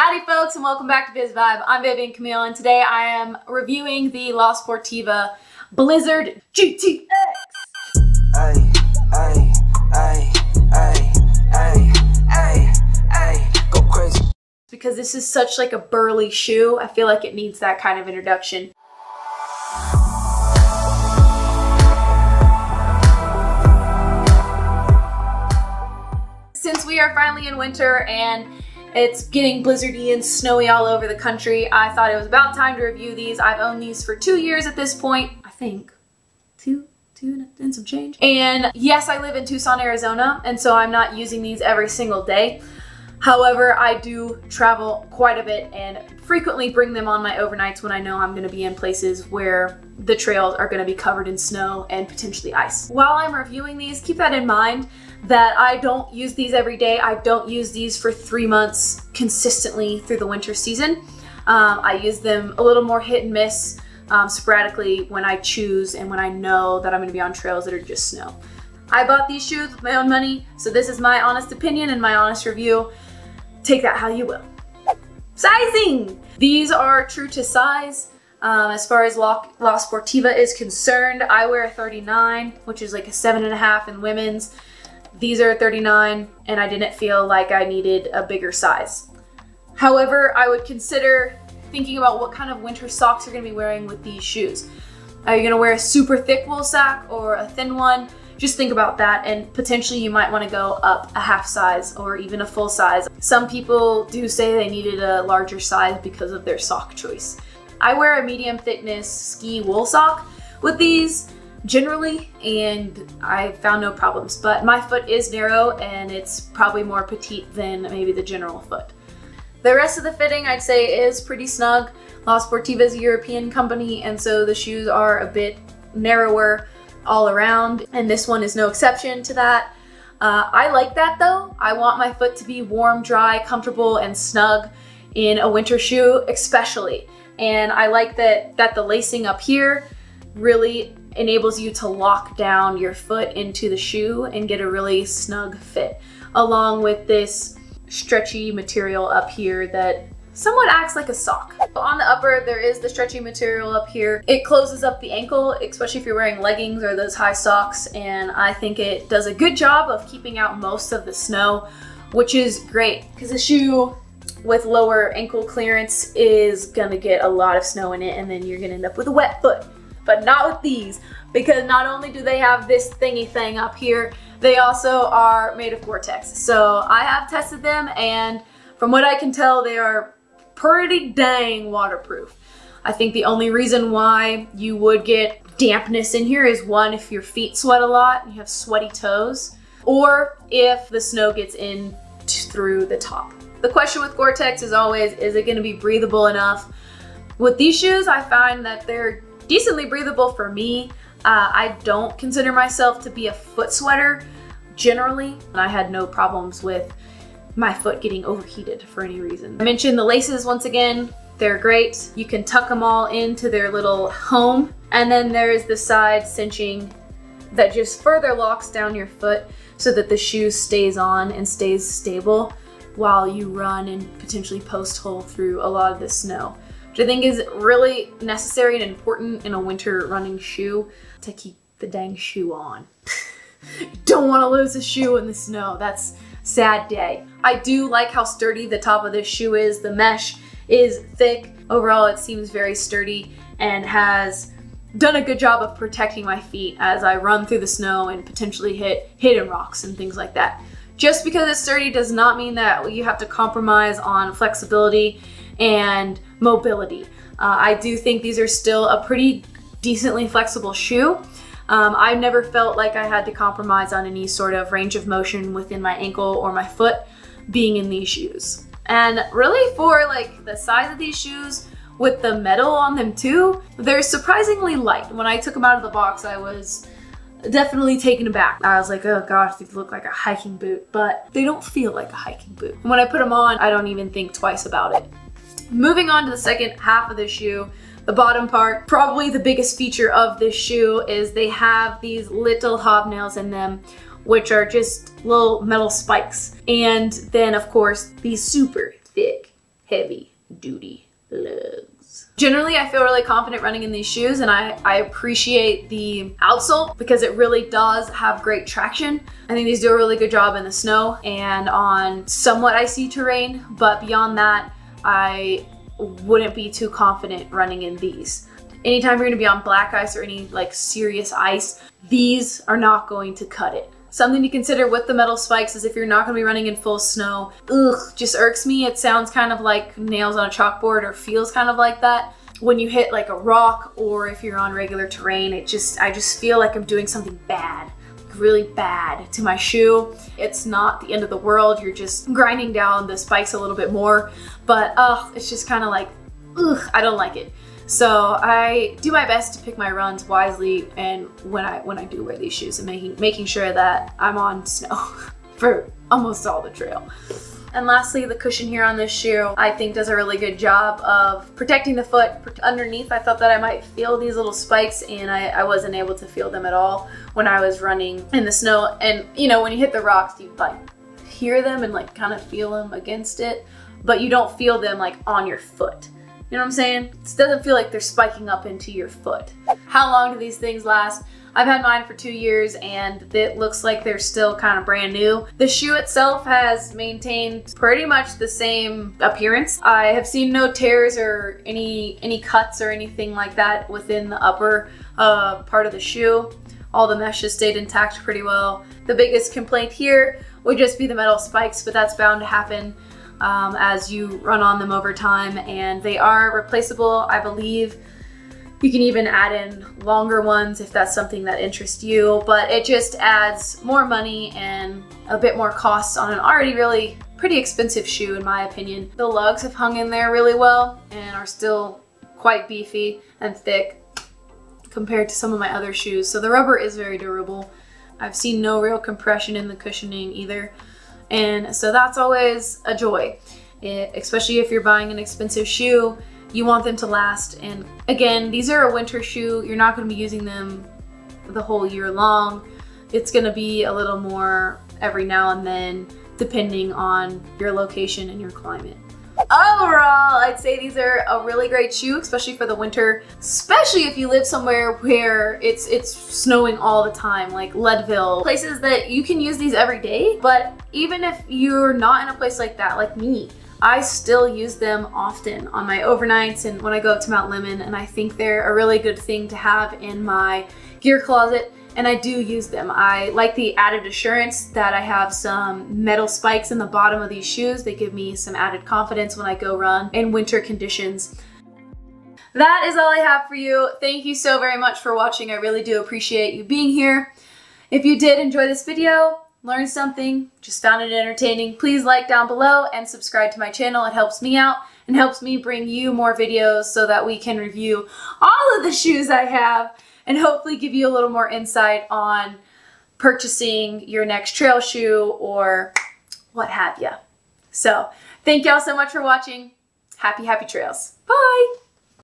Howdy folks, and welcome back to Vivsvibe. I'm Vivian Camille, and today I am reviewing the La Sportiva Blizzard GTX. Go crazy. Because this is such like a burly shoe, I feel like it needs that kind of introduction. Since we are finally in winter and it's getting blizzardy and snowy all over the country, I thought it was about time to review these. I've owned these for 2 years at this point, I think. Two and some change. And yes, I live in Tucson, Arizona, and so I'm not using these every single day. However, I do travel quite a bit and frequently bring them on my overnights when I know I'm gonna be in places where the trails are gonna be covered in snow and potentially ice. While I'm reviewing these, keep that in mind that I don't use these every day. I don't use these for 3 months consistently through the winter season. I use them a little more hit and miss, sporadically when I choose and when I know that I'm gonna be on trails that are just snow. I bought these shoes with my own money, so this is my honest opinion and my honest review. Take that how you will. Sizing! These are true to size. As far as La Sportiva is concerned, I wear a 39, which is like a 7.5 in women's. These are a 39, and I didn't feel like I needed a bigger size. However, I would consider thinking about what kind of winter socks you're gonna be wearing with these shoes. Are you gonna wear a super thick wool sock or a thin one? Just think about that, and potentially you might wanna go up a half size or even a full size. Some people do say they needed a larger size because of their sock choice. I wear a medium thickness ski wool sock with these generally, and I found no problems, but my foot is narrow and it's probably more petite than maybe the general foot. The rest of the fitting, I'd say, is pretty snug. La Sportiva is a European company, and so the shoes are a bit narrower all around, and this one is no exception to that. I like that though. I want my foot to be warm, dry, comfortable, and snug in a winter shoe especially. And I like that the lacing up here really enables you to lock down your foot into the shoe and get a really snug fit, along with this stretchy material up here that somewhat acts like a sock. On the upper, there is the stretchy material up here. It closes up the ankle, especially if you're wearing leggings or those high socks, and I think it does a good job of keeping out most of the snow, which is great, because a shoe with lower ankle clearance is gonna get a lot of snow in it, and then you're gonna end up with a wet foot. But not with these, because not only do they have this thingy thing up here, they also are made of Gore-Tex. So I have tested them, and from what I can tell, they are pretty dang waterproof. I think the only reason why you would get dampness in here is one, if your feet sweat a lot and you have sweaty toes, or if the snow gets in through the top. The question with Gore-Tex is always, is it gonna be breathable enough? With these shoes, I find that they're decently breathable for me. I don't consider myself to be a foot sweater generally, and I had no problems with my foot getting overheated for any reason. I mentioned the laces once again, they're great. You can tuck them all into their little home, and then there's the side cinching that just further locks down your foot so that the shoe stays on and stays stable while you run and potentially post hole through a lot of the snow, which I think is really necessary and important in a winter running shoe to keep the dang shoe on. Don't want to lose a shoe in the snow. That's a sad day. I do like how sturdy the top of this shoe is. The mesh is thick. Overall, it seems very sturdy and has done a good job of protecting my feet as I run through the snow and potentially hit hidden rocks and things like that. Just because it's sturdy does not mean that you have to compromise on flexibility and mobility. I do think these are still a pretty decently flexible shoe. I never felt like I had to compromise on any sort of range of motion within my ankle or my foot being in these shoes. And really for like the size of these shoes with the metal on them too, they're surprisingly light. When I took them out of the box, I was definitely taken aback. I was like, oh gosh, these look like a hiking boot, but they don't feel like a hiking boot. When I put them on, I don't even think twice about it. Moving on to the second half of the shoe, the bottom part, probably the biggest feature of this shoe is they have these little hobnails in them, which are just little metal spikes. And then of course, these super thick heavy duty lugs. Generally, I feel really confident running in these shoes, and I appreciate the outsole because it really does have great traction. I think these do a really good job in the snow and on somewhat icy terrain, but beyond that, I wouldn't be too confident running in these. Anytime you're gonna be on black ice or any like serious ice, these are not going to cut it. Something to consider with the metal spikes is if you're not gonna be running in full snow, just irks me. It sounds kind of like nails on a chalkboard, or feels kind of like that. When you hit like a rock or if you're on regular terrain, I just feel like I'm doing something bad, really bad to my shoe. It's not the end of the world. You're just grinding down the spikes a little bit more, but it's just kind of like, I don't like it. So I do my best to pick my runs wisely, and when I do wear these shoes, and making sure that I'm on snow for almost all the trail. And lastly, the cushion here on this shoe, I think does a really good job of protecting the foot underneath. I thought that I might feel these little spikes, and I wasn't able to feel them at all when I was running in the snow. And you know, when you hit the rocks, you like hear them and like kind of feel them against it, but you don't feel them like on your foot. You know what I'm saying? It doesn't feel like they're spiking up into your foot. How long do these things last? I've had mine for 2 years, and it looks like they're still kind of brand new. The shoe itself has maintained pretty much the same appearance. I have seen no tears or any cuts or anything like that within the upper part of the shoe. All the meshes stayed intact pretty well. The biggest complaint here would just be the metal spikes, but that's bound to happen as you run on them over time, and they are replaceable, I believe. You can even add in longer ones if that's something that interests you, but it just adds more money and a bit more cost on an already really pretty expensive shoe, in my opinion. The lugs have hung in there really well and are still quite beefy and thick compared to some of my other shoes, so the rubber is very durable. I've seen no real compression in the cushioning either. And so that's always a joy, especially if you're buying an expensive shoe. You want them to last. And again, these are a winter shoe. You're not going to be using them the whole year long. It's going to be a little more every now and then, depending on your location and your climate. Overall, I'd say these are a really great shoe, especially for the winter, especially if you live somewhere where it's snowing all the time, like Leadville, places that you can use these every day. But even if you're not in a place like that, like me, I still use them often on my overnights and when I go to Mount Lemmon, and I think they're a really good thing to have in my gear closet, and I do use them. I like the added assurance that I have some metal spikes in the bottom of these shoes. They give me some added confidence when I go run in winter conditions. That is all I have for you. Thank you so very much for watching. I really do appreciate you being here. If you did enjoy this video, learned something, just found it entertaining, please like down below and subscribe to my channel. It helps me out and helps me bring you more videos so that we can review all of the shoes I have and hopefully give you a little more insight on purchasing your next trail shoe or what have you. So thank y'all so much for watching. Happy, happy trails. Bye.